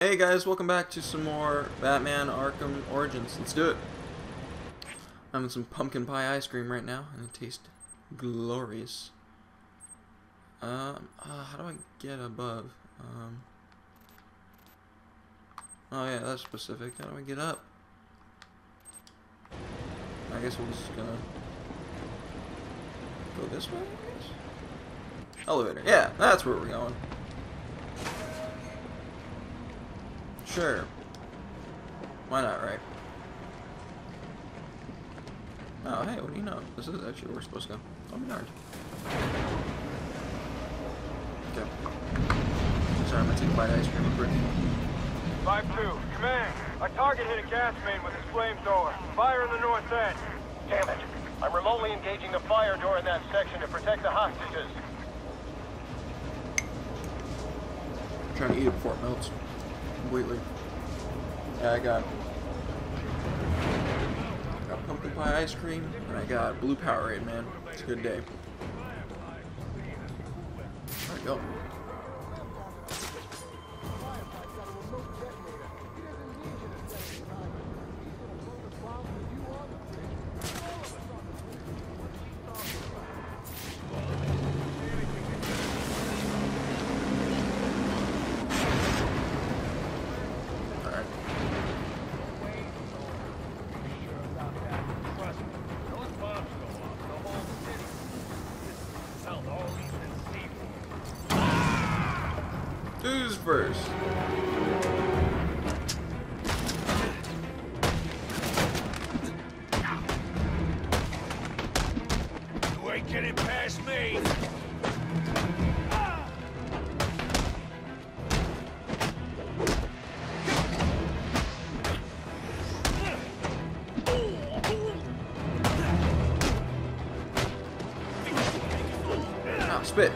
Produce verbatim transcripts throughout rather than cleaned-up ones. Hey guys, welcome back to some more Batman Arkham Origins. Let's do it. I'm having some pumpkin pie ice cream right now, and it tastes glorious. Um, uh, how do I get above? Um, oh yeah, that's specific. How do I get up? I guess we're just gonna go this way, I guess? Elevator. Yeah, that's where we're going. Sure. Why not, right? Oh, hey, what do you know? This is actually where we're supposed to go. Oh, my darn. Okay. Sorry, I'm gonna take a bite of ice cream real quick. five two, command. Our target hit a gas main with his flamethrower. Fire in the north end. Damn it. I'm remotely engaging the fire door in that section to protect the hostages. I'm trying to eat it before it melts. Completely. Yeah, I got, I got pumpkin pie ice cream, and I got blue Powerade, man. It's a good day. There we go. Who's first? You ain't getting past me. Ah, spit.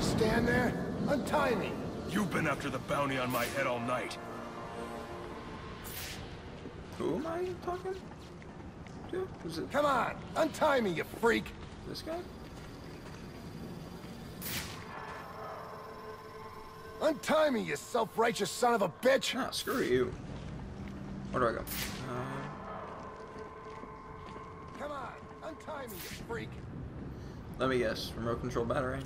Stand there, untie me. You've been after the bounty on my head all night. Who am I talking to? Is it... Come on, untie me, you freak. This guy? Untie me, you self-righteous son of a bitch. Nah, screw you. Where do I go? Uh... Come on, untie me, you freak. Let me guess. Remote control battery.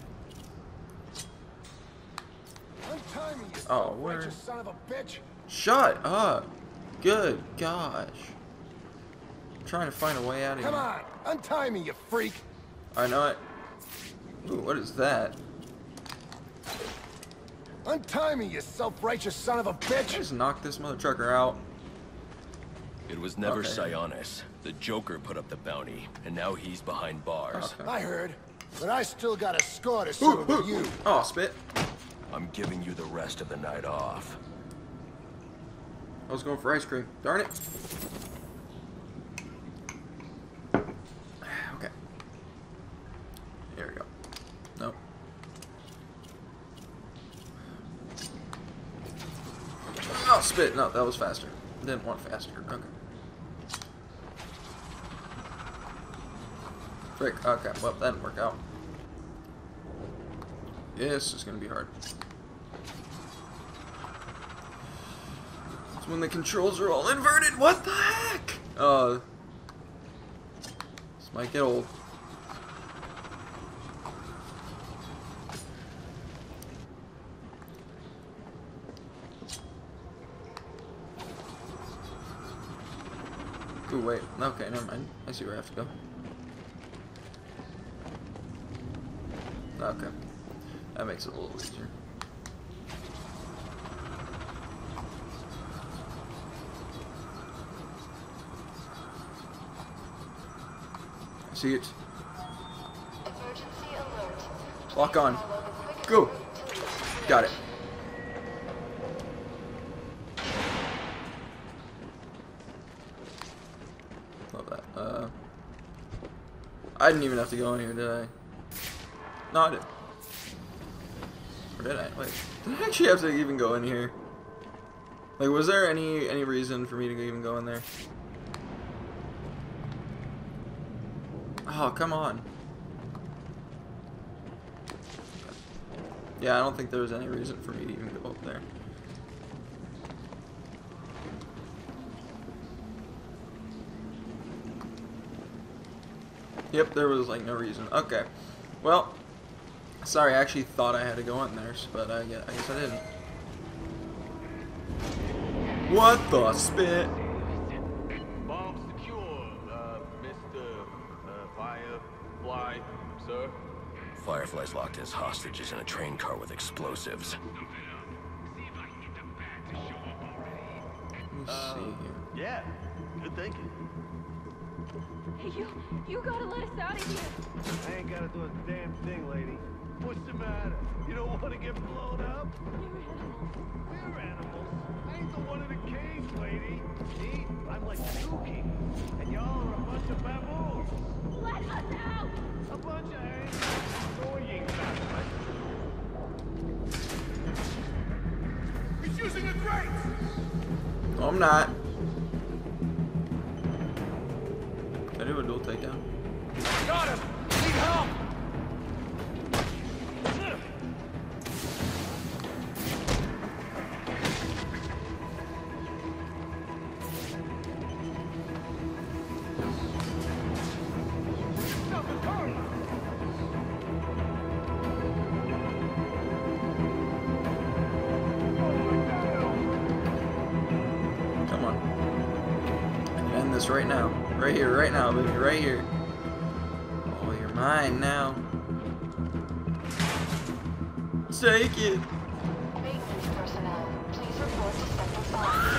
Oh, where? Son of a bitch. Shut up! Good gosh! I'm trying to find a way out of here. Come on, untie me, you freak! I know it. Ooh, what is that? Untie me, you self-righteous son of a bitch! I just knocked this mother trucker out. It was never okay. Sionis. The Joker put up the bounty, and now he's behind bars. Okay. I heard, but I still got a score to settle with you. Oh, spit! I'm giving you the rest of the night off. I was going for ice cream. Darn it. Okay. Here we go. Nope. Oh, spit. No, that was faster. Didn't want faster. Okay. Frick. Okay. Well, that didn't work out. This is going to be hard. It's when the controls are all inverted. What the heck? Uh, this might get old. Ooh, wait. Okay, never mind. I see where I have to go. Okay. That makes it a little easier. See it. Emergency alert. Lock on. Go. Got it. Love that. Uh, I didn't even have to go in here, did I? No, I didn't. Did I? Wait, did I actually have to even go in here? Like, was there any any reason for me to even go in there? Oh, come on. Yeah, I don't think there was any reason for me to even go up there. Yep, there was like no reason. Okay. Well, sorry, I actually thought I had to go in there, but I guess I, guess I didn't. What the spit? Bomb secure, uh, Mister Uh, Firefly, sir. Firefly's locked his hostages in a train car with explosives. Let's see here. Yeah, good thinking. You, you gotta let us out of here. I ain't gotta do a damn thing, lady. What's the matter? You don't want to get blown up? We're animals. We're animals. I ain't the one in the cage, lady. See? I'm like Yuki, and y'all are a bunch of baboons. Let us out! A bunch of annoying baboons. He's using the grates! No, I'm not. I do a dual takedown. Got him! Need help! Come on. I can end this right now. Right here, right now, baby, right here. Oh, you're mine now. Take it. Maintenance personnel, please report to Sector five.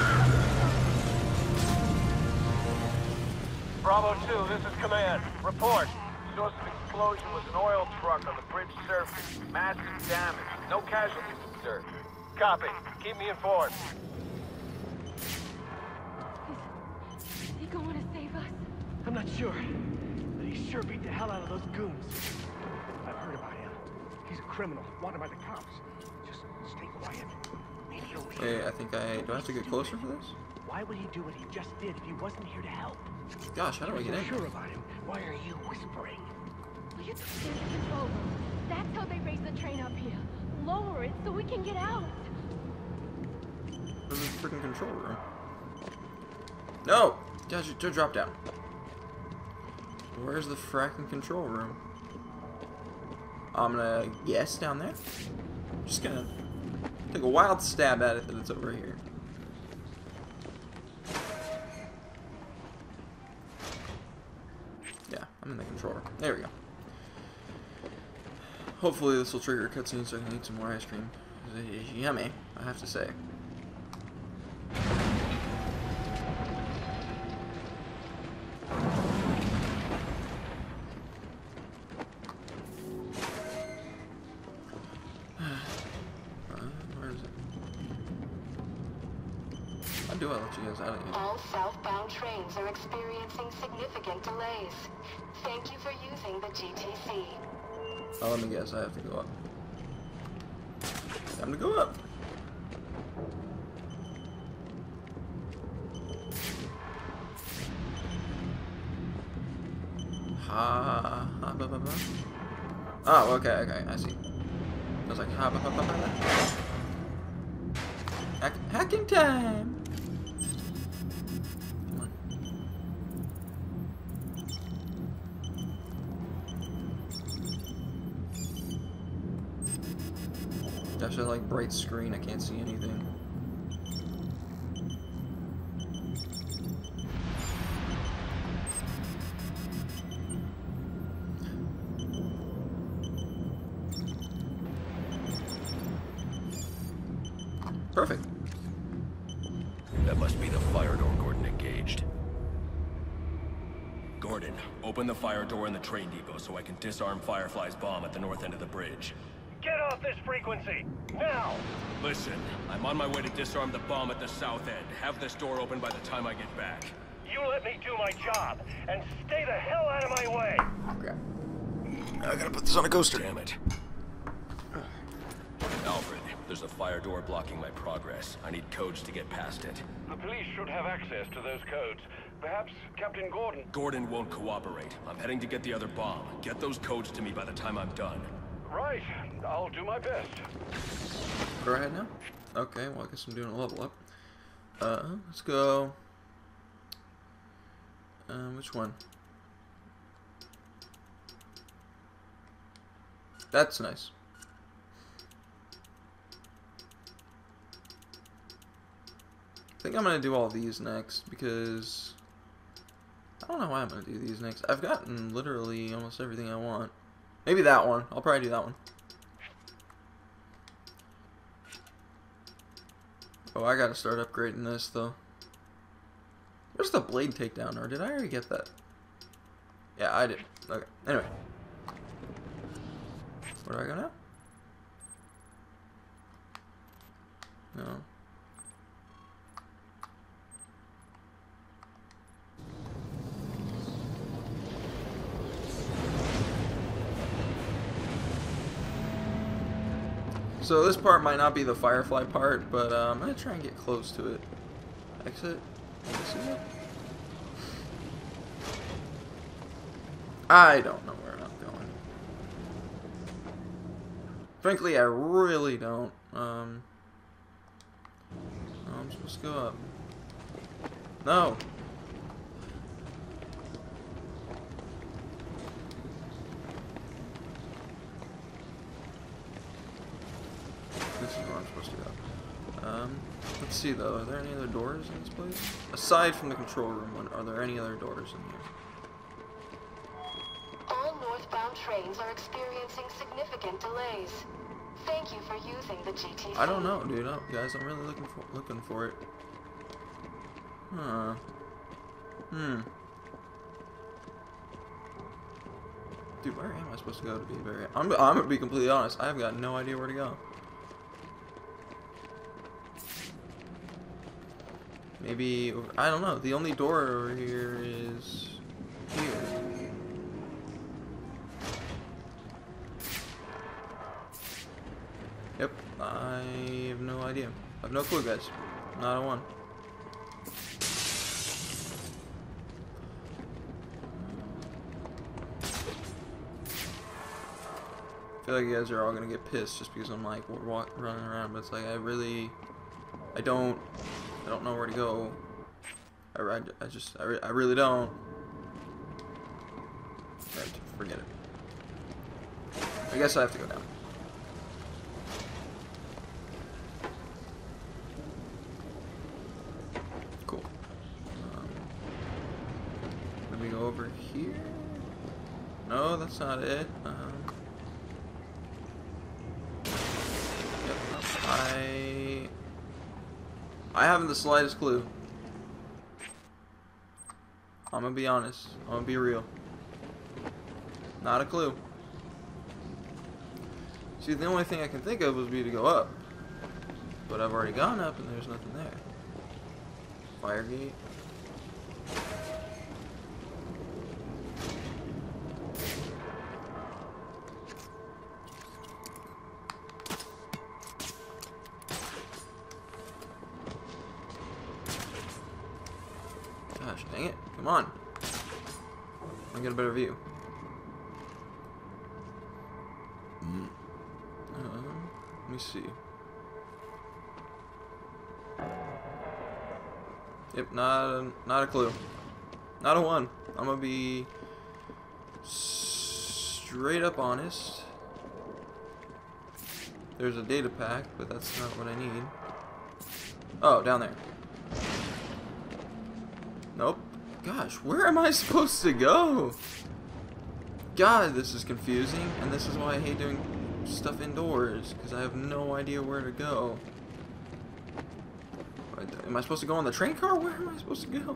Bravo two, this is Command. Report. Source of explosion was an oil truck on the bridge surface. Massive damage. No casualties, sir. Copy. Keep me informed. I'm not sure, but he sure beat the hell out of those goons. I've heard about him. He's a criminal, wanted by the cops. Just stay quiet. Maybe he'll leave. Hey, I think I... do I have to get closer for this? Why would he do what he just did if he wasn't here to help? Gosh, how do I get in? Sure about him. Why are you whispering? Will you take control? That's how they raise the train up here. Lower it so we can get out. This is freaking control room. No! Just, just drop down. Where's the fracking control room? I'm gonna guess down there. I'm just gonna take a wild stab at it that it's over here. Yeah, I'm in the control room. There we go. Hopefully this will trigger a cutscene so I can eat some more ice cream. It's yummy, I have to say. Do I let you guys out of here? All southbound trains are experiencing significant delays. Thank you for using the G T C. Oh, let me guess. I have to go up. Time to go up. Ha ha ba ba ba. Oh, okay, okay, I see. I was like ha ba ba ba ba. Hack hacking time. Gosh, that like bright screen, I can't see anything. Perfect. That must be the fire door Gordon engaged. Gordon, open the fire door in the train depot so I can disarm Firefly's bomb at the north end of the bridge. Get off this frequency! Now! Listen, I'm on my way to disarm the bomb at the south end. Have this door open by the time I get back. You let me do my job, and stay the hell out of my way! Okay. I gotta put this on a coaster. Damn it. Alfred, there's a fire door blocking my progress. I need codes to get past it. The police should have access to those codes. Perhaps Captain Gordon? Gordon won't cooperate. I'm heading to get the other bomb. Get those codes to me by the time I'm done. Right. I'll do my best. Go ahead now? Okay, well I guess I'm doing a level up. Uh, let's go... Um, which one? That's nice. I think I'm gonna do all these next because I don't know why I'm gonna do these next. I've gotten literally almost everything I want. Maybe that one. I'll probably do that one. Oh, I gotta start upgrading this though. Where's the blade takedown? Or did I already get that? Yeah, I did. Okay. Anyway. Where do I go now? No. So this part might not be the Firefly part, but uh, I'm gonna try and get close to it. Exit. Exit. I don't know where I'm going. Frankly, I really don't. Um, no, I'm supposed to go up. No. Let's see though, are there any other doors in this place? Aside from the control room one, are there any other doors in here? All northbound trains are experiencing significant delays. Thank you for using the G T C. I don't know, dude. I, guys, I'm really looking for looking for it. Huh. Hmm. Dude, where am I supposed to go to be very I'm I'm gonna be completely honest, I've got no idea where to go. Maybe, I don't know, the only door over here is here. Yep, I have no idea. I have no clue, guys. Not a one. I feel like you guys are all gonna get pissed just because I'm like walk, running around, but it's like I really, I don't... I don't know where to go. I, I, I just, I, re, I really don't. Right, forget it. I guess I have to go down. Cool. Um, let me go over here. No, that's not it. Um, yep, I... I haven't the slightest clue. I'm gonna be honest. I'm gonna be real. Not a clue. See, the only thing I can think of would be to go up. But I've already gone up and there's nothing there. Fire gate. Gosh, dang it. Come on. I'll get a better view. Mm. Uh, let me see. Yep, not a, not a clue. Not a one. I'm gonna be straight up honest. There's a data pack, but that's not what I need. Oh, down there. Nope. Gosh, where am I supposed to go? God, this is confusing, and this is why I hate doing stuff indoors, because I have no idea where to go. Am I supposed to go on the train car? Where am I supposed to go?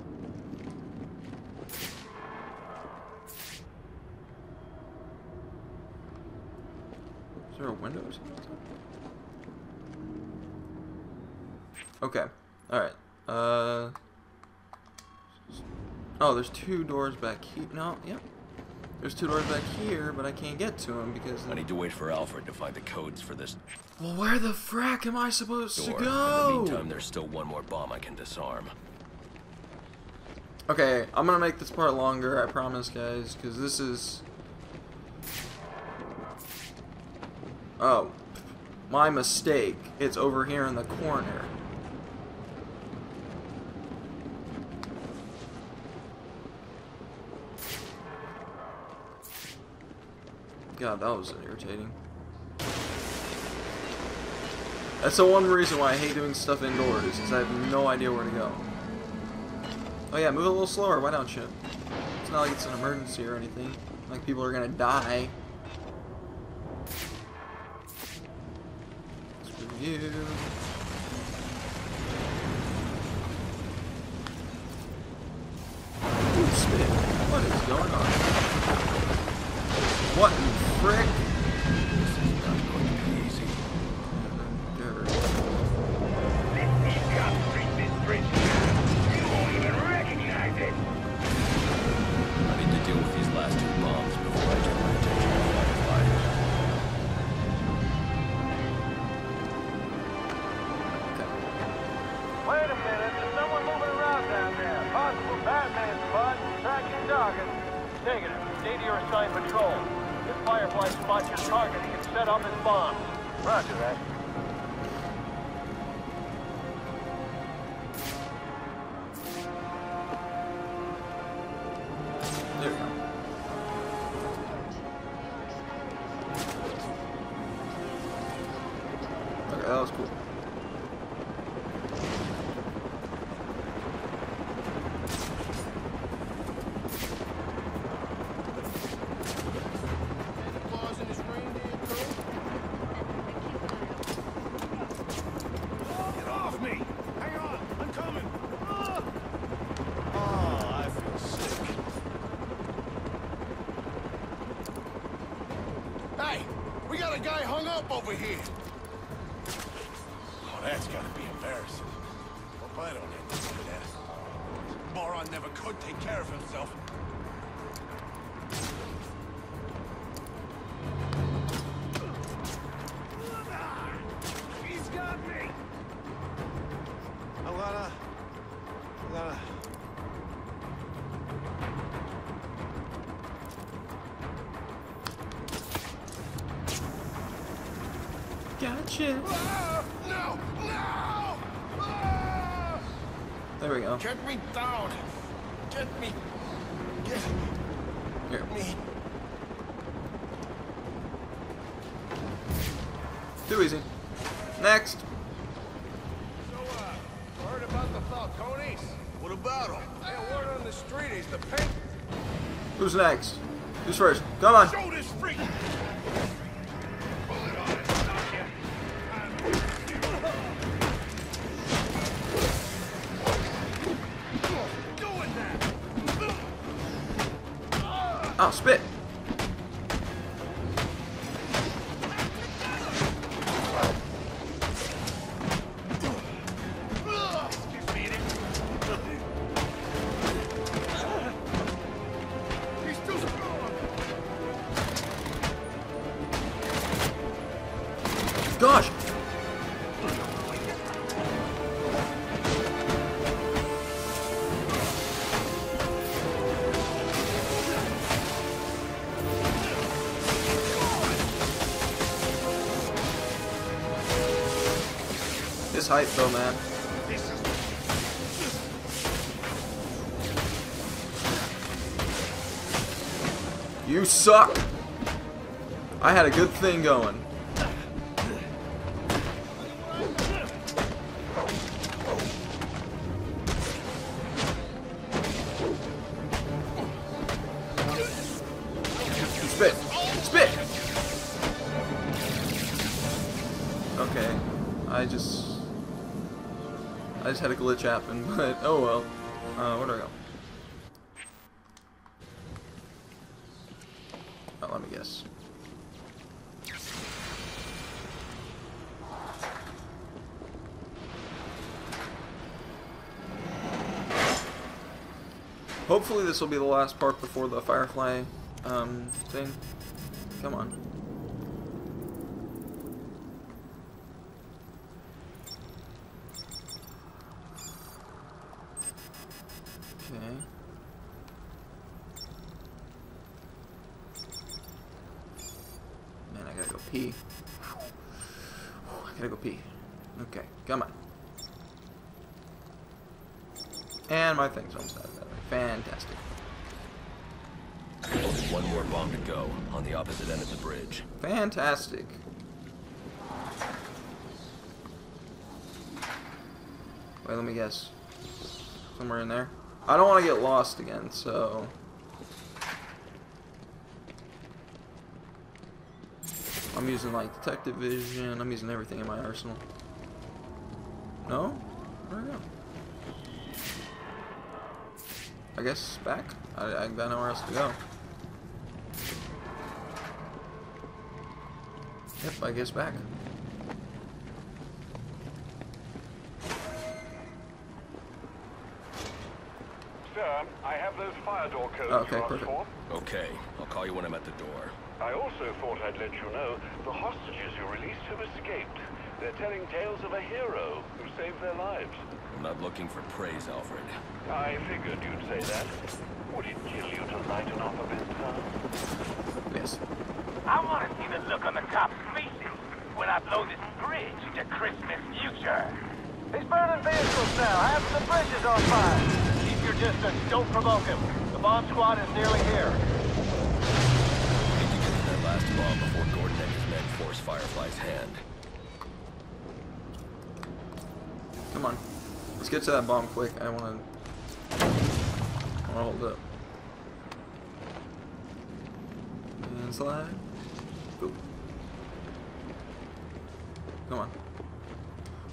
Is there a window or something? Okay. Alright. Uh... Oh, there's two doors back here. No, yep. Yeah. There's two doors back here, but I can't get to them because... I need to wait for Alfred to find the codes for this. Well, where the frack am I supposed door. to go? In the meantime, there's still one more bomb I can disarm. Okay, I'm gonna make this part longer, I promise, guys, because this is... Oh, my mistake. It's over here in the corner. God, that was irritating. That's the one reason why I hate doing stuff indoors, is I have no idea where to go. Oh yeah, move a little slower, why don't you? It's not like it's an emergency or anything. Like people are gonna die. Screw you. Ooh, spit. What is going on? What in the frick? This is not going to be easy. Dirt. Let me just break this bridge. I need to deal with these last two bombs before I turn my attention to Firefly. Okay. Wait a minute, there's someone moving around down there. Possible Batman spot, tracking target. Negative, stay to your assigned patrol. If Firefly spots your target, he can set up his bombs. Roger that. That was cool. Get off me! Hang on! I'm coming! Ah, oh, I feel sick. Hey! We got a guy hung up over here! That's gotta be embarrassing. Hope I don't end up with that. Moron never could take care of himself. He's got me! Alana... Alana... Gotcha! Ah! No! No! Ah! There we go. Get me down! Get me! Get Here. me! Too easy. Next! So, uh, heard about the Falcones? What about him? Hey, word on the street is the paint. Who's next? Who's first? Come on! Show this freak! Oh, spit! Gosh! This hype though, man. You suck! I had a good thing going. Spit! Spit! Okay. I just... I just had a glitch happen, but oh well. Uh, where do I go? Oh, let me guess. Hopefully this will be the last part before the Firefly um, thing. Come on. Okay. gotta go pee. I gotta go pee. Okay, come on. And my thing's almost out of that. Fantastic. One more bomb to go on the opposite end of the bridge. Fantastic. Wait, let me guess. Somewhere in there. I don't want to get lost again, so... I'm using, like, detective vision. I'm using everything in my arsenal. No? Where'd I go? I guess back? I, I got nowhere else to go. Yep, I guess back. Sir, I have those fire door codes. Okay, perfect. Okay, I'll call you when I'm at the door. I also thought I'd let you know the hostages you released have escaped. They're telling tales of a hero who saved their lives. I'm not looking for praise, Alfred. I figured you'd say that. Would it kill you to lighten up a bit, sir? Yes. I want to see the look on the cop's faces when I blow this bridge to Christmas future. He's burning vehicles now. Half of the bridge is on fire. Keep your distance. Don't provoke him. The bomb squad is nearly here. Last bomb before Gordon and his men force Firefly's hand. Come on. Let's get to that bomb quick. I wanna I wanna hold up. And slide. Boop. Come on.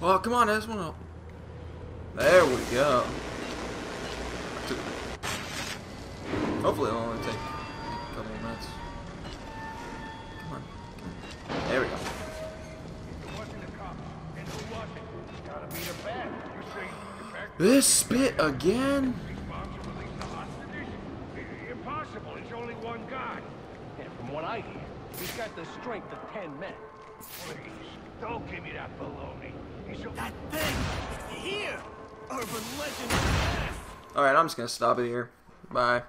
Oh come on, I just wanna There we go. Hopefully it'll only take a couple of minutes. There we go. This spit again? Impossible, it's only one guy. And from what I hear, he's got the strength of ten men. Please, don't give me that baloney. That thing! It's here! Urban legend! Alright, I'm just gonna stop it here. Bye.